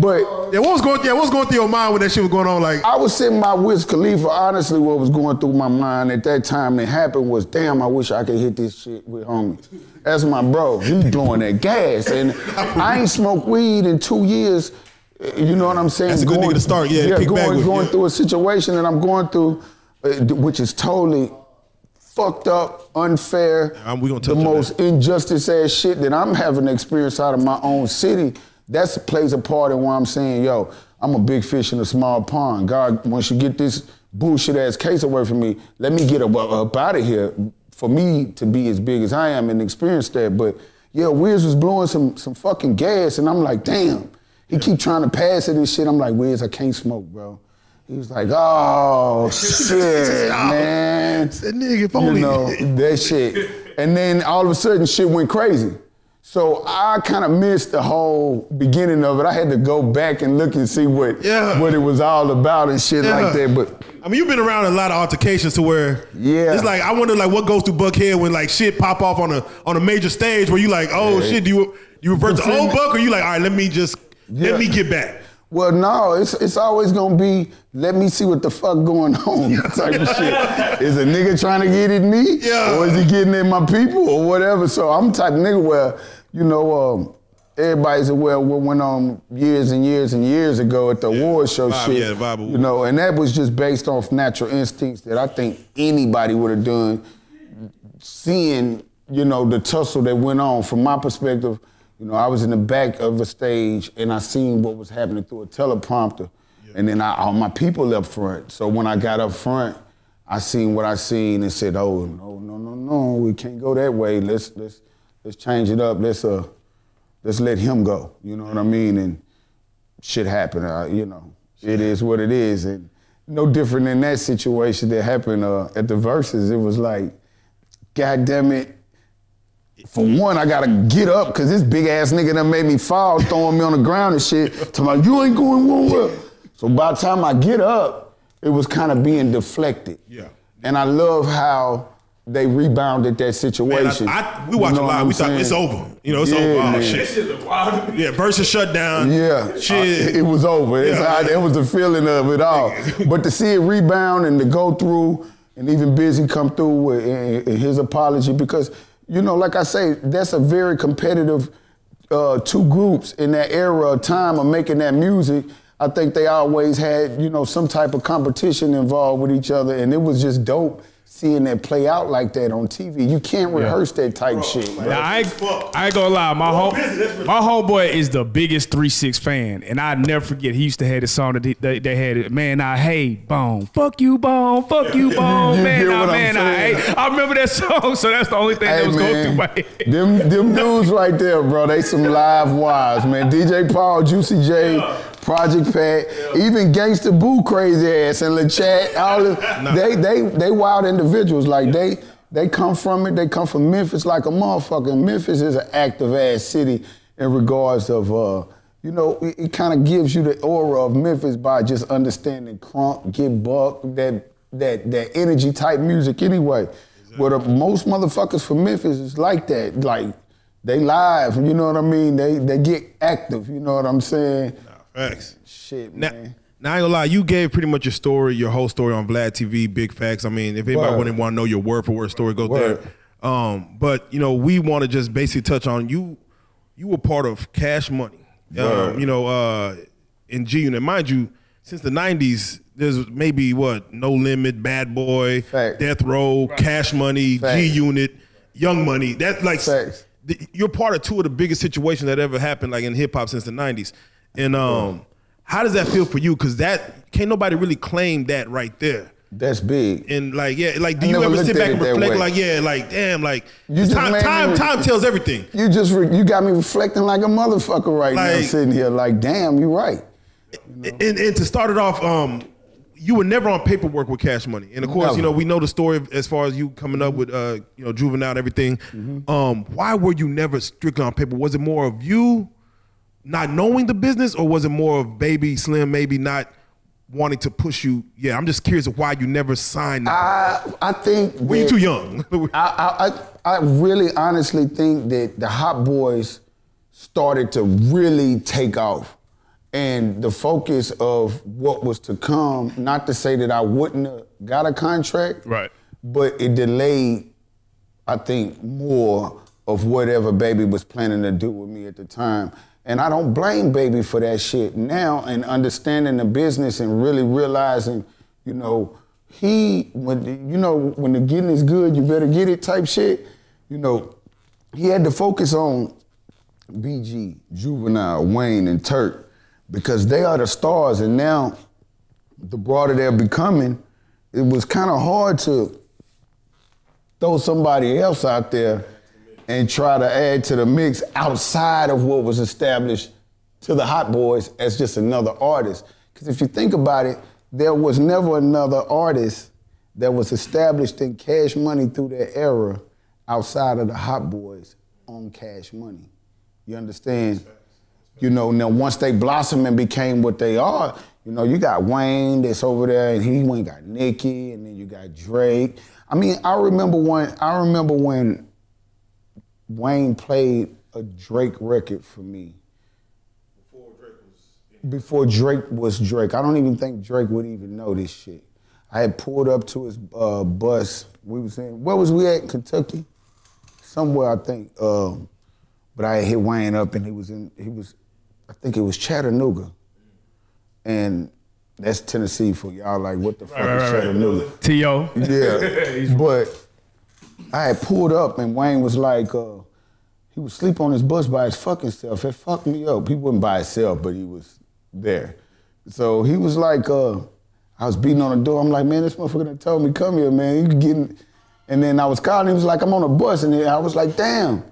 but. Yeah, what was going through your mind when that shit was going on? Like, I was sitting by Wiz Khalifa. honestly, what was going through my mind at that time it happened was, damn, I wish I could hit this shit with homies. That's my bro. He's blowing that gas. And I ain't smoked weed in 2 years. You know what I'm saying? That's a good nigga to start, yeah. Yeah, going through a situation that I'm going through, which is totally fucked up, unfair, the most injustice-ass shit that I'm having to experience out of my own city. That plays a part in why I'm saying, yo, I'm a big fish in a small pond. God, once you get this bullshit-ass case away from me, let me get up out of here for me to be as big as I am and experience that. But yeah, Wiz was blowing some fucking gas, and I'm like, damn. He keep trying to pass it and shit. I'm like, Wiz, I can't smoke, bro. He was like, oh, shit, man. That nigga, if only. You know, that shit. And then all of a sudden, shit went crazy. So I kind of missed the whole beginning of it. I had to go back and look and see what it was all about and shit like that. But I mean, you've been around a lot of altercations to where it's like, I wonder like what goes through Buck's head when like shit pop off on a major stage where you like, oh shit, do you revert to old Buck, or you like, all right, let me just let me get back? Well, no, it's always gonna be, let me see what the fuck going on type of shit. Is a nigga trying to get at me? Yeah. Or is he getting at my people or whatever? So I'm the type of nigga where, you know, everybody's aware of what went on years and years and years ago at the award show shit. Yeah, you know, and that was just based off natural instincts that I think anybody would have done, seeing, you know, the tussle that went on. From my perspective, you know, I was in the back of a stage and I seen what was happening through a teleprompter. Yeah. And then all my people up front. So when I got up front, I seen what I seen and said, oh, no, we can't go that way. Let's change it up. Let's let him go. You know what I mean? And shit happened. You know, it is what it is. And no different than that situation that happened at the Verses. It was like, God damn it. For one, I gotta get up, cause this big ass nigga done made me fall, throwing me on the ground and shit. Talking about, you ain't going nowhere. So by the time I get up, it was kind of being deflected. Yeah. And I love how they rebounded that situation. Man, we watch a lot. We thought it's over. You know, it's over. Oh, shit. Yeah, Versus shut down. Yeah. Shit. It was over. It's it was the feeling of it all. But to see it rebound and to go through, and even Bizzy come through with his apology, because, you know, like I say, that's a very competitive two groups in that era of time of making that music. I think they always had, you know, some type of competition involved with each other, and it was just dope seeing that play out like that on TV. You can't rehearse that type shit. Bro. Now, I ain't gonna lie, my homeboy is the biggest 3-6 fan, and I never forget, he used to have the song that they had it, man, I hate Bone. Fuck you, Bone. Fuck you, Bone. I remember that song, so that's the only thing that was going through my head. Them dudes right there, bro, they some live wires, man. DJ Paul, Juicy J, Project Pat, even Gangsta Boo crazy ass and Lil Chat, all this, they wild individuals. Like they come from it, they come from Memphis like a motherfucker. Memphis is an active ass city in regards of, you know, it kind of gives you the aura of Memphis by just understanding crunk, get buck, that energy type music anyway. Exactly. Where most motherfuckers from Memphis is like that. Like they live, you know what I mean? They get active, you know what I'm saying? Facts. Shit, man. Now, I ain't gonna lie, you gave pretty much your story, your whole story on Vlad TV, Big Facts. I mean, if anybody wouldn't want to know your word for word story, go there. But, you know, we want to just basically touch on you. You were part of Cash Money, you know, in G-Unit. Mind you, since the 90s, there's maybe, what, No Limit, Bad Boy, Death Row, Cash Money, G-Unit, Young Money. That's like, you're part of two of the biggest situations that ever happened like in hip hop since the 90s. And how does that feel for you? Because that, can't nobody really claim that right there. That's big. And like, like do you ever sit back and reflect like, like damn, like time tells everything. You just, you got me reflecting like a motherfucker right now sitting here like, damn, you're right. You know? And to start it off, you were never on paperwork with Cash Money. And of course, you know, we know the story as far as you coming up with, you know, Juvenile and everything. Why were you never strictly on paper? Was it more of you not knowing the business, or was it more of Baby Slim maybe not wanting to push you? Yeah, I'm just curious of why you never signed. I think were you too young? I really honestly think that the Hot Boys started to really take off And the focus of what was to come, not to say that I wouldn't have got a contract, right, but it delayed, I think, more of whatever Baby was planning to do with me at the time. And I don't blame Baby for that shit now, and understanding the business and really realizing, you know, when the getting is good, you better get it type shit. You know, he had to focus on BG, Juvenile, Wayne, and Turk, because they are the stars. And now, the broader they're becoming, it was kind of hard to throw somebody else out there and try to add to the mix outside of what was established to the Hot Boys as just another artist. Because if you think about it, there was never another artist that was established in Cash Money through that era outside of the Hot Boys on Cash Money. You understand? You know, now once they blossomed and became what they are, you know, you got Wayne that's over there, and he went and got Nicki, and then you got Drake. I mean, I remember when Wayne played a Drake record for me. Before Drake was Drake. I don't even think Drake would even know this shit. I had pulled up to his bus. We was in, where was we at? Kentucky? Somewhere, I think. But I had hit Wayne up, and I think it was Chattanooga. And that's Tennessee for y'all, like, what the fuck is Chattanooga? Right. T.O. Yeah, but I had pulled up, and Wayne was like, he would sleep on his bus by his fucking self. It fucked me up. He wasn't by himself, but he was there. So he was like, I was beating on the door. I'm like, man, this motherfucker done told me, come here, man. You getting... And then I was calling, he was like, I'm on a bus. And then I was like, damn,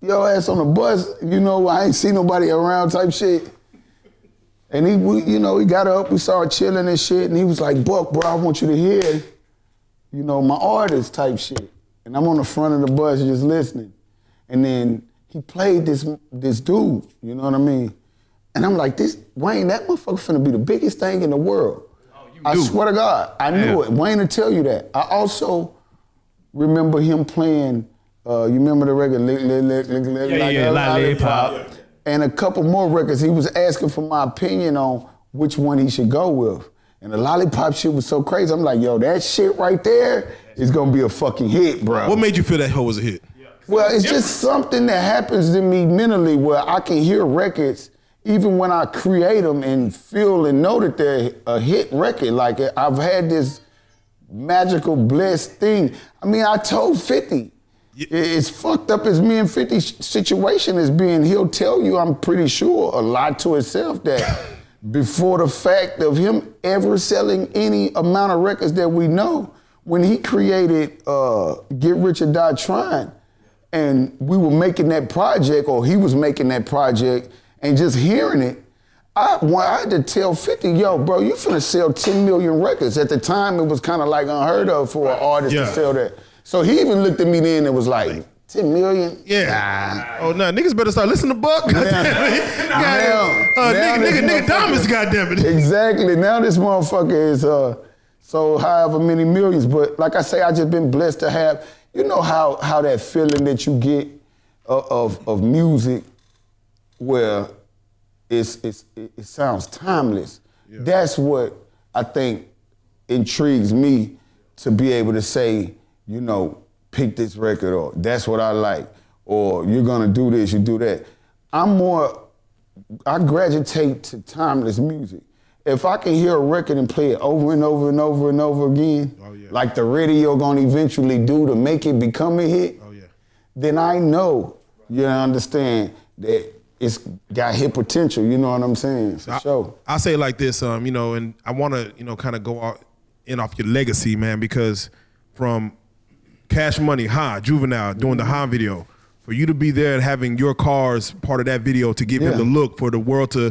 your ass on the bus, you know, I ain't seen nobody around type shit. And he got up, we started chilling and shit, and he was like, Buck, bro, I want you to hear, you know, my artist type shit. And I'm on the front of the bus just listening. And then he played this dude, you know what I mean? And I'm like, this, Wayne, that motherfucker finna be the biggest thing in the world. Oh, I swear to God, I knew it. Wayne will tell you that. I also remember him playing, you remember the record, Lollipop. And a couple more records, he was asking for my opinion on which one he should go with. And the Lollipop shit was so crazy. I'm like, yo, that shit right there is gonna be a fucking hit, bro. What made you feel that hoe was a hit? Well, it's just something that happens to me mentally where I can hear records even when I create them and feel and know that they're a hit record. Like, I've had this magical, blessed thing. I mean, I told 50. Yeah. It's fucked up as me and 50's situation is being. He'll tell you, I'm pretty sure, a lot to himself that before the fact of him ever selling any amount of records that we know, when he created Get Rich or Die Trying, and we were making that project, or he was making that project, and just hearing it, I had to tell 50, yo, bro, you finna sell 10 million records. At the time, it was kind of like unheard of for an artist to sell that. So he even looked at me then and was like, 10 million? Yeah. Nah. Oh, no, niggas better start listening to Buck. Now, nigga Diamonds, goddammit. Exactly. Now this motherfucker is so however many millions. But like I say, I just been blessed to have... You know how that feeling that you get of music where it sounds timeless. Yeah. That's what I think intrigues me to be able to say, you know, pick this record or that's what I like or you're gonna do this, you do that. I gravitate to timeless music. If I can hear a record and play it over and over and over and over again, oh, yeah, like the radio gonna eventually do to make it become a hit, oh, yeah, then I know, you understand, that it's got hit potential, you know what I'm saying, for sure. I say it like this, you know, and I wanna, you know, kind of go out in off your legacy, man, because from Cash Money, Juvenile, doing the High video, for you to be there and having your cars part of that video to give him the look, for the world to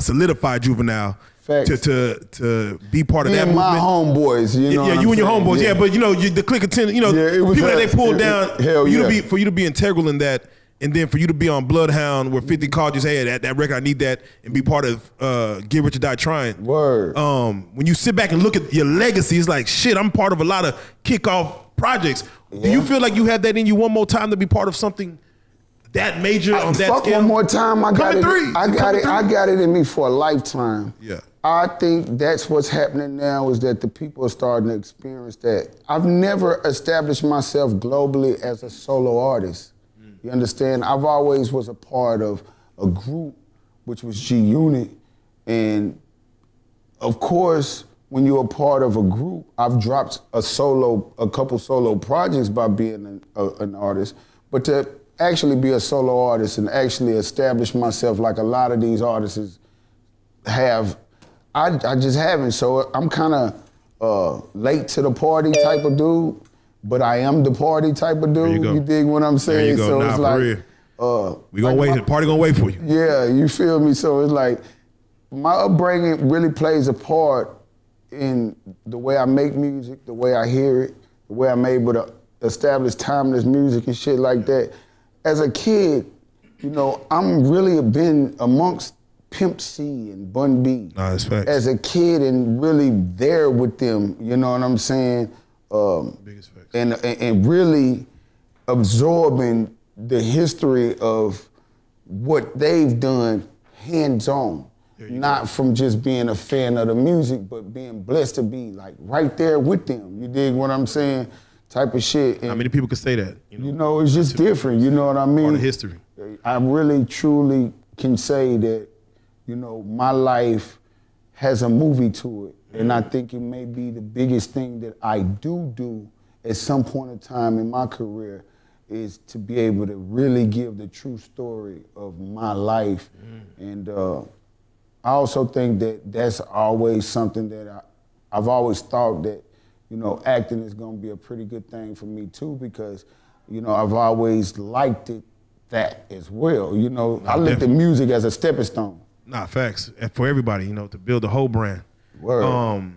solidify Juvenile, to be part of that movement. My homeboys, you know. Yeah, you and your homeboys. Yeah, but you know, the clique of 10, you know, people that they pulled down. Hell yeah. For you to be integral in that, and then for you to be on Bloodhound, where 50 called you, hey, that record, I need that, and be part of Get Rich or Die Trying. Word. When you sit back and look at your legacy, it's like, shit, I'm part of a lot of kickoff projects. Yeah. Do you feel like you had that in you one more time to be part of something that major on that scale. Fuck one more time. I got it. I got it in me for a lifetime. Yeah. I think that's what's happening now is that the people are starting to experience that. I've never established myself globally as a solo artist. Mm. You understand? I've always was a part of a group, which was G-Unit. And of course, when you're a part of a group, I've dropped a couple solo projects by being an artist. But to actually be a solo artist and actually establish myself like a lot of these artists have, I just haven't, so I'm kind of late to the party type of dude, but I am the party type of dude. You dig what I'm saying? There you go. So nah, it's like, for real. We gonna wait. The party gonna wait for you. Yeah, you feel me? So it's like my upbringing really plays a part in the way I make music, the way I hear it, the way I'm able to establish timeless music and shit like that. As a kid, you know, I'm really been amongst Pimp C and Bun B as a kid and really there with them, you know what I'm saying? Biggest facts. And really absorbing the history of what they've done hands-on, not from just being a fan of the music, but being blessed to be like right there with them, you dig what I'm saying? Type of shit. And how many people could say that? You know it's just different, you know what I mean? Part of history. I really, truly can say that you know, my life has a movie to it. And I think it may be the biggest thing that I do at some point in time in my career is to be able to really give the true story of my life. And I also think that that's always something that I've always thought that, you know, acting is gonna be a pretty good thing for me too because, you know, I've always liked it that as well. You know, I looked at music as a stepping stone. Nah, facts for everybody, you know, to build the whole brand. Word.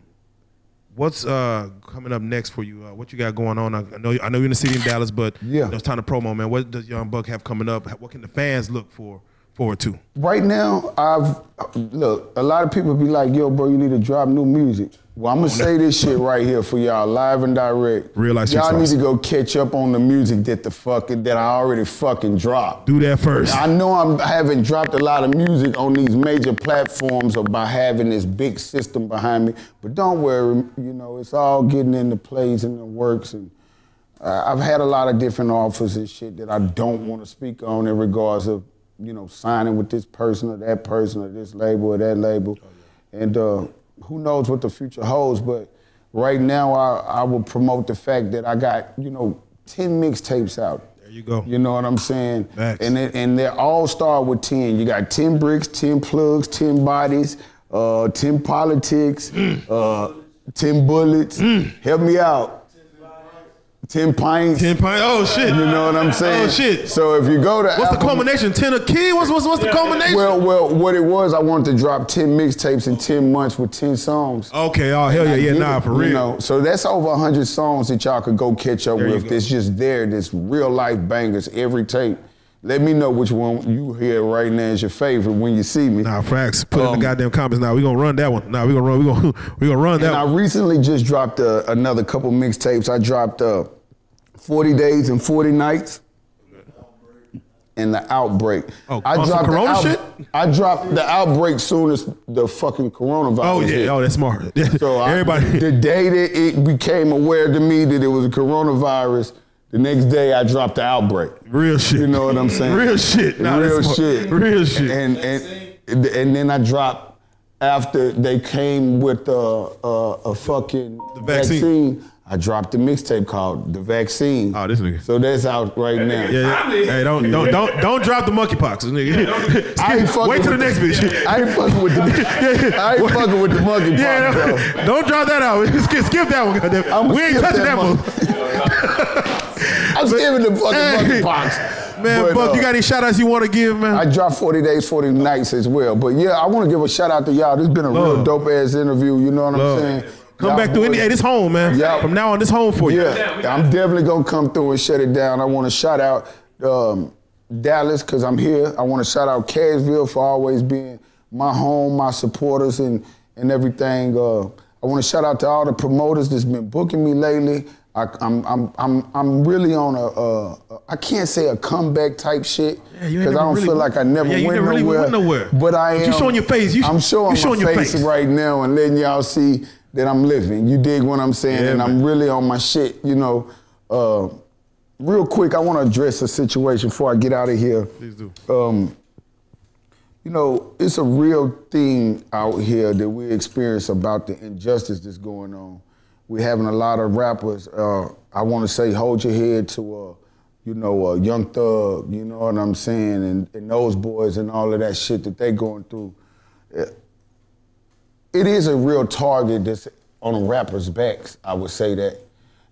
What's coming up next for you? What you got going on? I know you're in the city in Dallas, but yeah, it's time to promo, man. What does Young Buck have coming up? What can the fans look forward to? Right now, look, a lot of people be like, yo, bro, you need to drop new music. Well, I'm gonna say this shit right here for y'all, live and direct. Y'all need to go catch up on the music that I already fucking dropped. Do that first. I know I haven't dropped a lot of music on these major platforms or by having this big system behind me, but don't worry, you know, it's all getting in the plays and the works. And I've had a lot of different offers and shit that I don't want to speak on in regards of, you know, signing with this person or this label or that label. Oh, yeah. And who knows what the future holds, but right now I will promote the fact that I got, you know, 10 mixtapes out. There you go. You know what I'm saying? Max. And they all start with 10. You got 10 bricks, 10 plugs, 10 bodies, 10 politics, 10 bullets. Help me out. 10 pints. 10 pints. Oh shit! You know what I'm saying? Oh shit! So if you go to what's the culmination? 10 a key? What's the culmination? Well, what it was, I wanted to drop 10 mixtapes in 10 months with 10 songs. Okay. Oh hell yeah, yeah, nah, for real. You know, so that's over 100 songs that y'all could go catch up with. That's just there. That's real life bangers. Every tape. Let me know which one you hear right now is your favorite when you see me. Nah, facts. Put in the goddamn comments. Nah, we gonna run that one. Nah, we gonna run. We gonna run that. And I recently just dropped another couple mixtapes. I dropped 40 Days and 40 Nights and The Outbreak. Oh, I dropped Corona shit? I dropped The Outbreak soon as the fucking coronavirus. Oh yeah, hit. Oh that's smart. So everybody, the day that it became aware to me that it was a coronavirus, the next day I dropped The Outbreak. Real shit. You know what I'm saying? Real shit. Nah, real shit. Real shit. And then I dropped after they came with a fucking vaccine. I dropped a mixtape called The Vaccine. Oh, this nigga. So that's out right now. Yeah, yeah. Hey, don't drop the monkeypox, nigga. Yeah, wait till the next bitch. I ain't fucking with the monkeypox. Yeah, don't drop that out. Skip that one. Goddamn. We ain't touching that one. I'm skipping the fucking monkeypox. Man, but, Buck, you got any shout-outs you want to give, man? I dropped 40 Days, 40 Nights as well. But yeah, I want to give a shout-out to y'all. This has been a real dope-ass interview. You know what I'm saying? Come back through. Hey, this home, man. Yep. From now on, this home for you. Yeah, I'm definitely going to come through and shut it down. I want to shout out Dallas because I'm here. I want to shout out Cashville for always being my home, my supporters, and everything. I want to shout out to all the promoters that's been booking me lately. I'm really on a I can't say a comeback type shit because I don't really feel like I never went nowhere. But I am. You showing your face. I'm showing my face right now and letting y'all see that I'm living. You dig what I'm saying? Yeah, and man, I'm really on my shit. You know, real quick, I want to address a situation before I get out of here. Please do. You know, it's a real thing out here that we experience about the injustice that's going on. We're having a lot of rappers, I want to say, hold your head to, you know, Young Thug, you know what I'm saying, and those boys and all of that shit that they going through. It is a real target that's on rappers' backs, I would say that.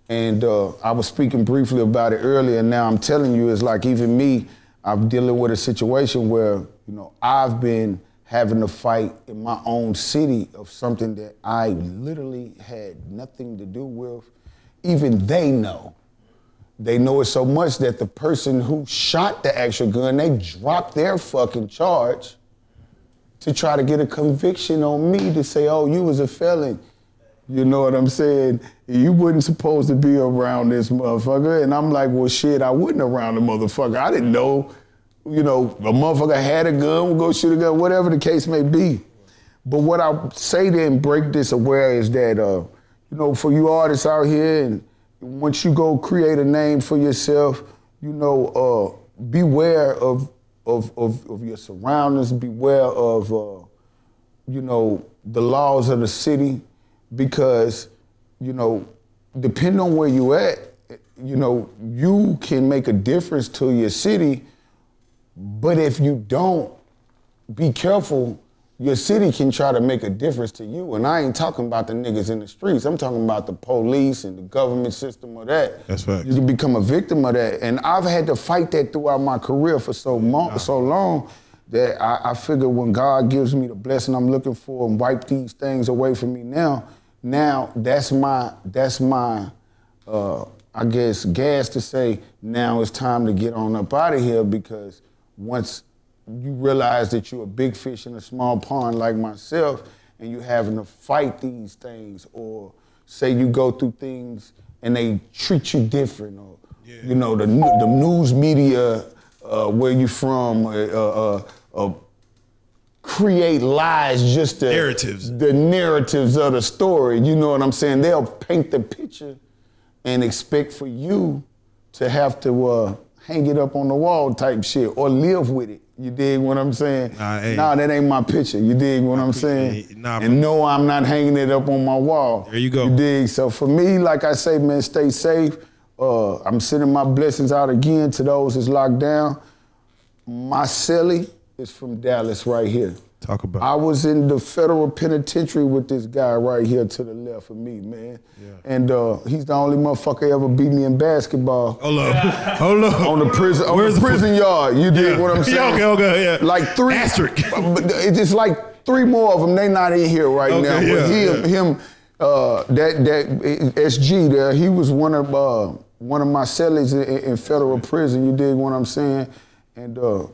And I was speaking briefly about it earlier, and now I'm telling you, it's like even me, I'm dealing with a situation where, you know, I've been having to fight in my own city of something that I literally had nothing to do with. Even they know. They know it so much that the person who shot the actual gun, they dropped their fucking charge to try to get a conviction on me to say, oh, you was a felon. You know what I'm saying? You wasn't supposed to be around this motherfucker. And I'm like, well, shit, I wasn't around the motherfucker. I didn't know. You know, a motherfucker had a gun, we'll go shoot a gun, whatever the case may be. But what I say to and break this aware is that, you know, for you artists out here, and once you go create a name for yourself, you know, beware of your surroundings, beware of, you know, the laws of the city, because, you know, depending on where you at, you know, you can make a difference to your city. But if you don't be careful, your city can try to make a difference to you. And I ain't talking about the niggas in the streets. I'm talking about the police and the government system of that. That's right. You can become a victim of that. And I've had to fight that throughout my career for so long that I figure when God gives me the blessing I'm looking for and wipe these things away from me now that's my I guess, gas to say, now it's time to get on up out of here, because once you realize that you're a big fish in a small pond like myself, and you're having to fight these things, or say you go through things and they treat you different, or you know, the news media, where you from, create lies, just the narratives of the story. You know what I'm saying? They'll paint the picture and expect for you to have to hang it up on the wall type shit, or live with it. You dig what I'm saying? Nah, that ain't my picture. You dig what I'm saying? And no, I'm not hanging it up on my wall. There you go. You dig? So for me, like I say, man, stay safe. I'm sending my blessings out again to those that's locked down. My cellie is from Dallas right here. Talk about. I was in the federal penitentiary with this guy right here to the left of me, man. Yeah. And he's the only motherfucker ever beat me in basketball. Hold up, hold up. On the prison, yard. You dig what I'm saying? Yeah, okay, yeah. Like three. Asterisk. But it's just like three more of them. They not in here right now. Yeah, but that SG there, he was one of my cellies in federal prison. You dig what I'm saying? And I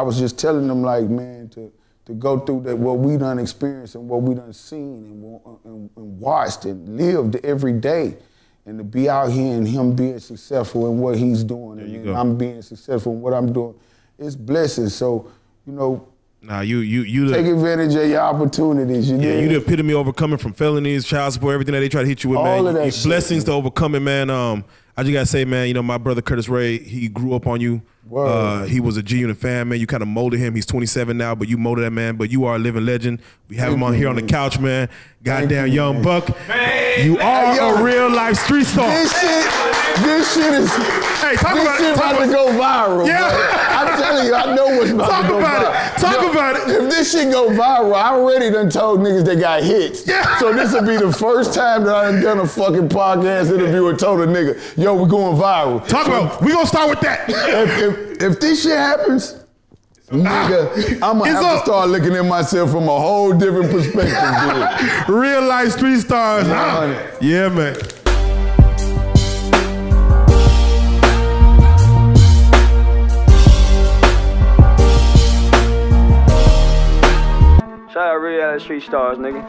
was just telling them, like, man, to go through that, what we done experienced and what we done seen and watched and lived every day, and to be out here and him being successful in what he's doing and I'm being successful in what I'm doing, it's blessings. So, you know, you take advantage of your opportunities. You the epitome of overcoming, from felonies, child support, everything that they try to hit you with, all man. Of that shit, blessings to overcoming, man. I just gotta say, man, you know, my brother Curtis Ray, he grew up on you. He was a G-Unit fan, man. You kind of molded him. He's 27 now, but you molded that man. But you are a living legend. We have him on here on the couch, man. Goddamn Young Buck. You are a real life street star. This shit is, hey, talk about to go viral. Yeah. I'm telling you, I know what's about to go viral. Talk about it. If this shit go viral, I already done told niggas they got hits. Yeah. So this will be the first time that I done a fucking podcast interview and told a nigga, yo, we're going viral. We gonna start with that. If this shit happens, nigga, I'ma have to start looking at myself from a whole different perspective, dude. Real life street stars. Yeah, man. Shout out real life street stars, nigga.